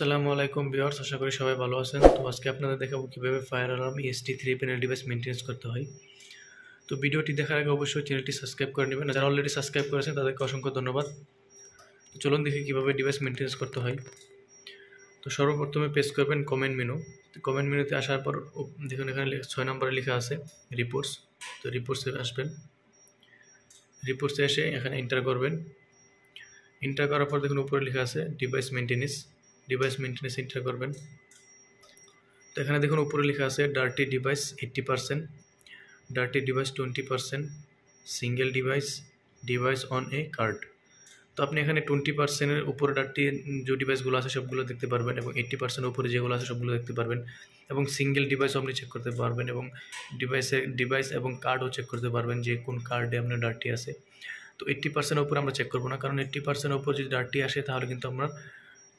আসসালামু আলাইকুম ভিউয়ার্স, আশা করি সবাই ভালো আছেন। তো আজকে আপনাদের দেখাবো কীভাবে fire alarm EST3 panel device maintenance করতে হয়। তো ভিডিওটি দেখার আগে অবশ্যই চ্যানেলটি সাবস্ক্রাইব করে নেবেন। যারা অলরেডি সাবস্ক্রাইব করেছেন তাদেরকে অসংখ্য ধন্যবাদ। তো চলুন দেখি কীভাবে ডিভাইস মেনটেন্স করতে হয়। তো সর্বপ্রথমে পেস করবেন কমেন্ট মেনু। কমেন্ট মেনুতে আসার পর দেখুন এখানে 6 নম্বরে লেখা আছে রিপোর্টস। তো রিপোর্টসে আসবেন, রিপোর্টসে এসে এখানে এন্টার করবেন। এন্টার করার পর দেখুন উপরে লেখা আছে device maintenance, device maintenance enter করবেন। তো এখানে দেখুন উপরে লেখা আছে dirty device 80%, dirty device 20%, single device, device on a card. তো আপনি এখানে 20%-এর উপরে ডার্টি যে ডিভাইসগুলো আছে সবগুলো দেখতে পারবেন, এবং 80% উপরে যেগুলো আছে সবগুলো দেখতে পারবেন, এবং সিঙ্গেল ডিভাইসও আপনি চেক করতে পারবেন, এবং ডিভাইস এবং কার্ডও চেক করতে পারবেন যে কোন কার্ডে আপনার ডার্টি আছে। তো 80% উপরে আমরা চেক করবো না, কারণ 80% উপর যদি ডার্টি আসে তাহলে কিন্তু আমরা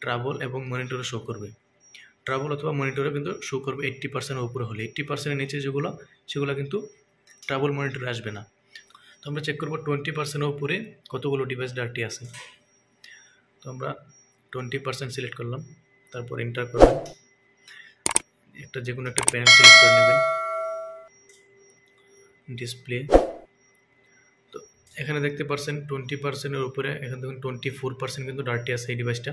ট্রাবল এবং মনিটরে শো করবে, ট্রাবল অথবা মনিটরে কিন্তু শো করবে 80%-এর উপরে হলে। 80%-এর নিচে যেগুলো সেগুলো কিন্তু ট্রাবল মনিটরে আসবে না। তো আমরা চেক করবো 20%-এর উপরে কতগুলো ডিভাইস ডার্টি আছে। তো আমরা 20% সিলেক্ট করলাম, তারপর এন্টার করবেন। একটা যে কোনো একটা প্যানেল সিলেক্ট করে নেবেন, ডিসপ্লে। তো এখানে দেখতে পাচ্ছেন 20%-এর উপরে, এখানে দেখুন 24% কিন্তু ডার্টি আছে এই ডিভাইসটা।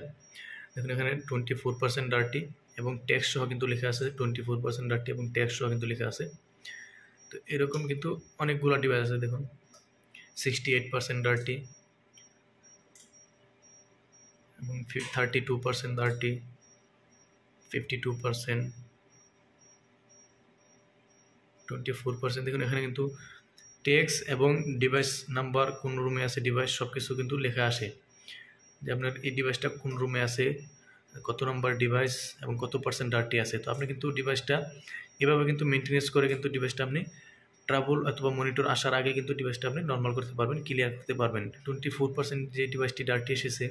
দেখুন এখানে 24% ডার্টি এবং ট্যাক্স সহ কিন্তু লেখা আছে, 24% ডার্টি এবং ট্যাক্স সহ কিন্তু লেখা আছে। তো এরকম কিন্তু অনেকগুলো ডিভাইস আছে। দেখুন 68% ডার্টি এবং 32% ডার্টি, 52%, 24%। দেখুন এখানে কিন্তু ট্যাক্স এবং ডিভাইস নাম্বার, কোন রুমে আছে ডিভাইস, সব কিছু কিন্তু লেখা আসে যে আপনার এই ডিভাইসটা কোন রুমে আছে, কত নম্বর ডিভাইস এবং কত % ডার্টি আছে। তো আপনি কিন্তু ডিভাইসটা এভাবে কিন্তু মেনটেন্স করে কিন্তু ডিভাইসটা আপনি ট্রাবল অথবা মনিটর আসার আগে কিন্তু ডিভাইসটা আপনি নর্মাল করতে পারবেন, ক্লিয়ার করতে পারবেন। 24% যে ডিভাইসটি ডার্টি এসেছে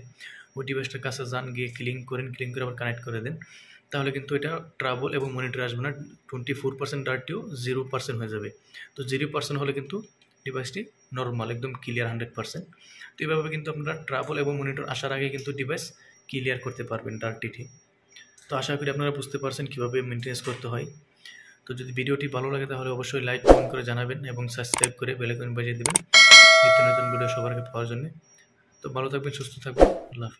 ওই ডিভাইসটার কাছে যান, গিয়ে ক্লিন করেন, ক্লিন করে আবার কানেক্ট করে দেন, তাহলে কিন্তু এটা ট্রাবল এবং মনিটর আসবে না। 24% ডার্টিও 0% হয়ে যাবে। তো 0% হলে কিন্তু ডিভাইসটি নর্মাল, একদম ক্লিয়ার 100%। তো এইভাবে কিন্তু আপনারা ট্রাবল এবং মনিটর আসার আগে কিন্তু ডিভাইস ক্লিয়ার করতে পারবেন ডার্টিটি। তো আশা করি আপনারা বুঝতে পারছেন কীভাবে মেনটেন্স করতে হয়। তো যদি ভিডিওটি ভালো লাগে তাহলে অবশ্যই লাইক, কমেন্ট করে জানাবেন এবং সাবস্ক্রাইব করে বেল আইকন বাজিয়ে দেবেন নিত্য নতুন ভিডিও সবার আগে পাওয়ার জন্য। তো ভালো থাকবেন, সুস্থ থাকবেন, আল্লাহ হাফেজ।